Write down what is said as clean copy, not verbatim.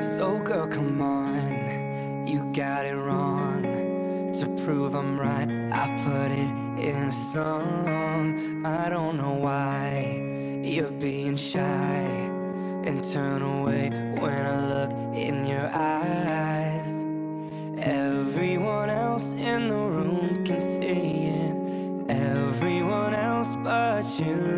So girl, come on, you got it wrong. To prove I'm right, I put it in a song. I don't know why you're being shy and turn away when I look in your eyes. Everyone else in the room can see it, everyone else but you.